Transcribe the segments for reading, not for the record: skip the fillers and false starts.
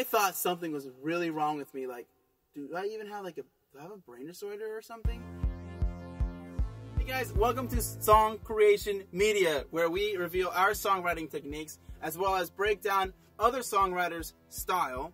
I thought something was really wrong with me. Like, do I even have like a, do I have a brain disorder or something? Hey guys, welcome to Song Creation Media, where we reveal our songwriting techniques as well as break down other songwriters' style.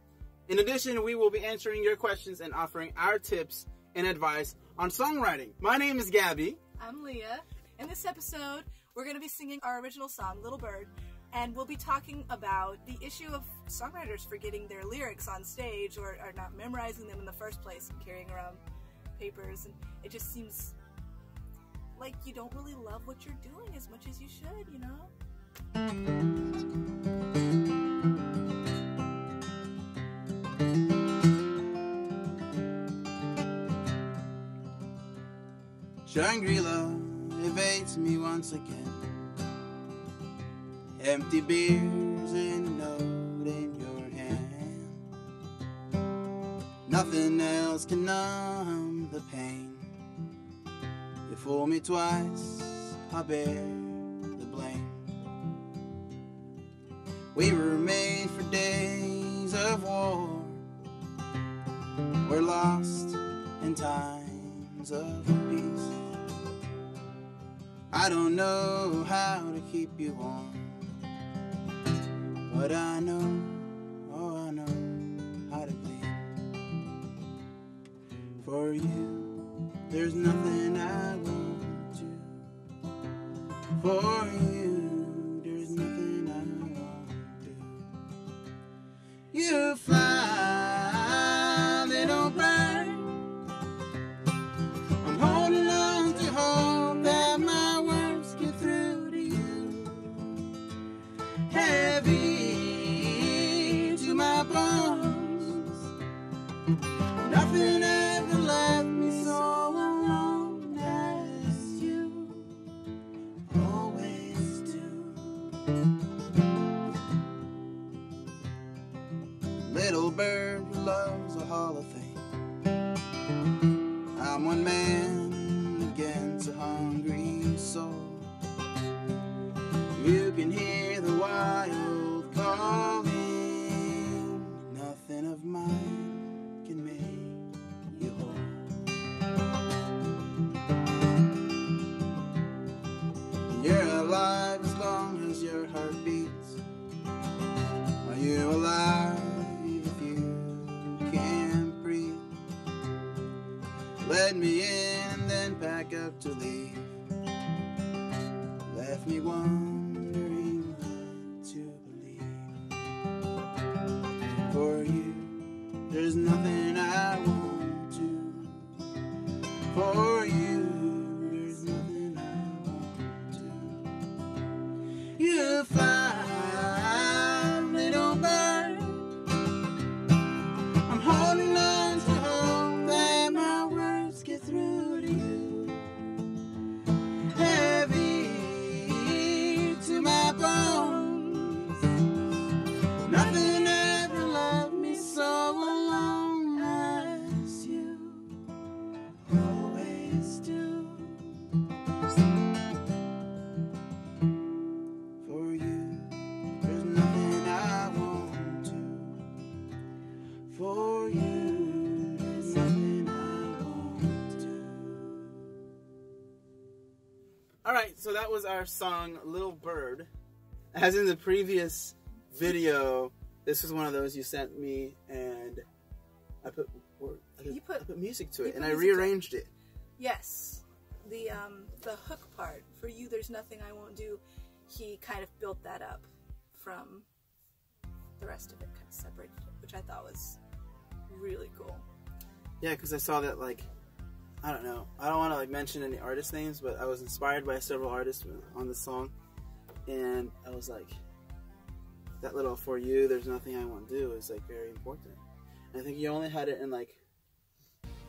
In addition, we will be answering your questions and offering our tips and advice on songwriting. My name is Gabby. I'm Leah. In this episode, we're going to be singing our original song, Little Bird, and we'll be talking about the issue of songwriters forgetting their lyrics on stage or not memorizing them in the first place and carrying around papers. And it just seems like you don't really love what you're doing as much as you should, you know? Shangri-La evades me once again. Empty beers and a note in your hand. Nothing else can numb the pain. You fool me twice, I bear the blame. We were made for days of war. We're lost in times of peace. I don't know how to keep you warm, but I know, oh I know how to bleed. For you, there's nothing I won't do. For you, there's nothing I won't do. You fly, little bird. I'm holding on to hope that my words get through to you. Heavy my bones. Nothing ever left me so alone as you always do. Little bird loves a hollow thing. I'm one man against a hungry soul. You can hear the wild calling. Nothing of mine can make you whole. You're alive as long as your heart beats. Are you alive if you can't breathe? Let me in, then pack up to leave. Left me wondering what to believe. For you, there's nothing I won't do. For you, there's nothing I won't do. You fly, little bird. I'm holding on to hope that my words get through to you. Heavy to my bones. Nothing. Alright, so that was our song, Little Bird. As in the previous video, this was one of those you sent me, and I put music to it, and I rearranged it. Yes. The hook part, for you there's nothing I won't do, he kind of built that up from the rest of it, kind of separated it, which I thought was really cool. Yeah, because I saw that, like, I don't know. I don't want to like mention any artist names, but I was inspired by several artists on this song, and I was like, that little "for you, there's nothing I won't do" is like very important. And I think you only had it in like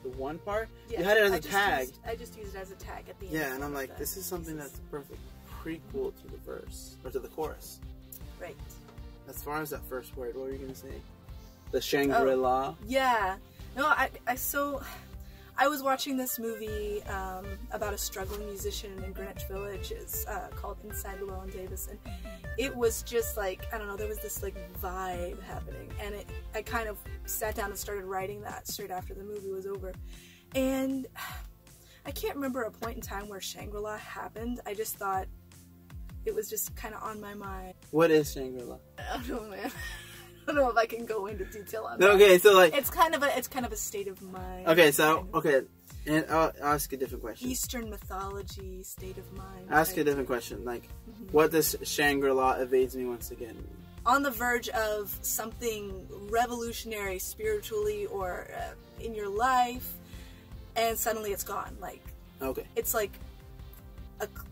the one part. Yeah, you had it as a tag. I just used it as a tag at the end. Yeah, and I'm like, this is something that's perfect prequel to the verse or to the chorus. Right. As far as that first word, what were you gonna say? The Shangri-La. Oh, yeah. No, I so. I was watching this movie about a struggling musician in Greenwich Village. It's called Inside Llewyn Davis, and it was just like, I don't know, there was this like vibe happening, and I kind of sat down and started writing that straight after the movie was over. And I can't remember a point in time where Shangri-La happened. I just thought it was just kind of on my mind. What is Shangri-La? I don't know, man. I don't know if I can go into detail on that. Okay, so like it's kind of a state of mind. Okay, so okay, and I'll ask a different question. Eastern mythology, state of mind. Ask a different question. Like, what does Shangri-La evades me once again? On the verge of something revolutionary, spiritually or in your life, and suddenly it's gone. Like, okay, it's like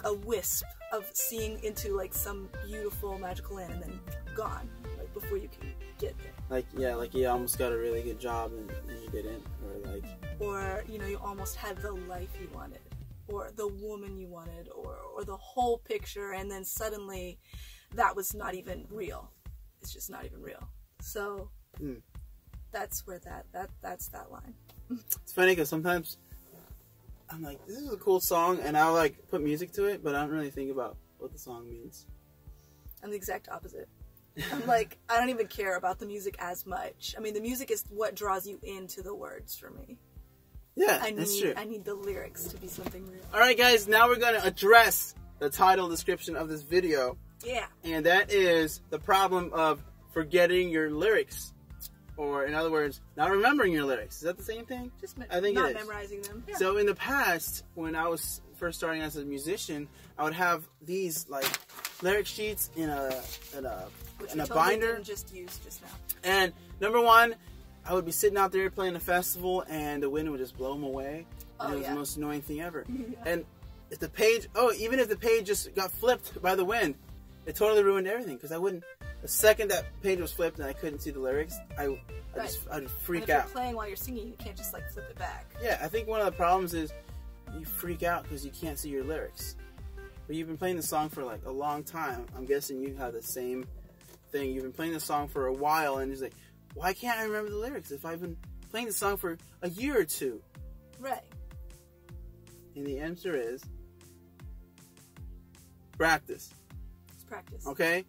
a wisp of seeing into like some beautiful magical land, and then gone. Before you can get there. Like, yeah, like you almost got a really good job and you didn't, or like... Or, you know, you almost had the life you wanted, or the woman you wanted, or the whole picture, and then suddenly that was not even real. It's just not even real. So, that's where that's that line. It's funny because sometimes I'm like, this is a cool song, and I'll like put music to it, but I don't really think about what the song means. I'm the exact opposite. I'm like, I don't even care about the music as much. I mean, the music is what draws you into the words for me. Yeah, that's true. I need the lyrics to be something real. Alright guys, now we're going to address the title description of this video. Yeah. And that is the problem of forgetting your lyrics. Or in other words, not remembering your lyrics. Is that the same thing? Just I think not memorizing them. Yeah. So in the past, when I was first starting as a musician, I would have these like lyric sheets in a binder. Just used just now. And number one, I would be sitting out there playing a festival, and the wind would just blow them away. Oh, and it was the most annoying thing ever. And if the page, even if the page just got flipped by the wind, it totally ruined everything because I wouldn't. The second that page was flipped and I couldn't see the lyrics, I'd freak out. If you're playing while you're singing, you can't just like flip it back. Yeah, I think one of the problems is you freak out because you can't see your lyrics. But you've been playing the song for like a long time. I'm guessing you have the same thing. You've been playing the song for a while, and it's like, why can't I remember the lyrics if I've been playing the song for a year or two? Right. And the answer is practice. It's practice. Okay?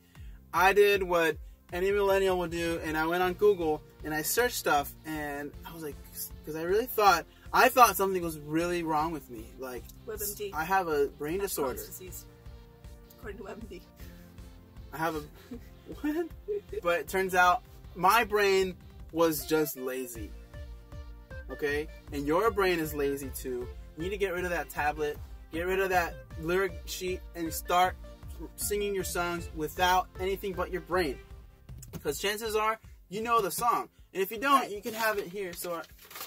I did what any millennial would do, and I went on Google and I searched stuff, and I was like, because I thought something was really wrong with me. Like, WebMD. I have a brain disorder. Disease. According to WebMD. I have a... what? But it turns out my brain was just lazy. Okay? And your brain is lazy too. You need to get rid of that tablet, get rid of that lyric sheet, and start singing your songs without anything but your brain. Because chances are, you know the song. And if you don't, you can have it here. So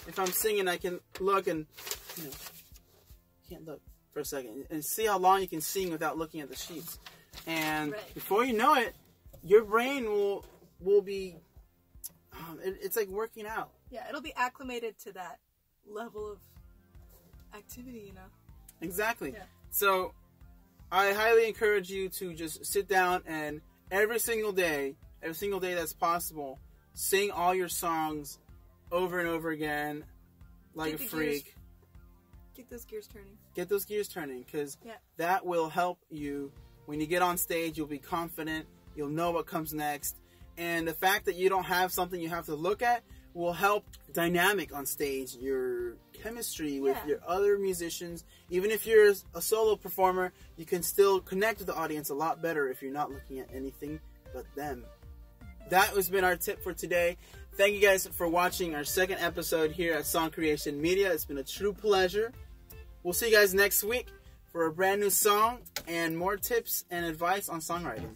if I'm singing, I can look and, you know, can't look for a second. And see how long you can sing without looking at the sheets. And before you know it, your brain will be, it's like working out. Yeah, it'll be acclimated to that level of activity, you know. Exactly. Yeah. So I highly encourage you to just sit down and every single day that's possible, sing all your songs over and over again like a freak. Get those gears turning. Get those gears turning, because that will help you. When you get on stage, you'll be confident. You'll know what comes next. And the fact that you don't have something you have to look at will help dynamic on stage, your chemistry with your other musicians. Even if you're a solo performer, you can still connect with the audience a lot better if you're not looking at anything but them. That has been our tip for today. Thank you guys for watching our second episode here at Song Creation Media. It's been a true pleasure. We'll see you guys next week for a brand new song and more tips and advice on songwriting.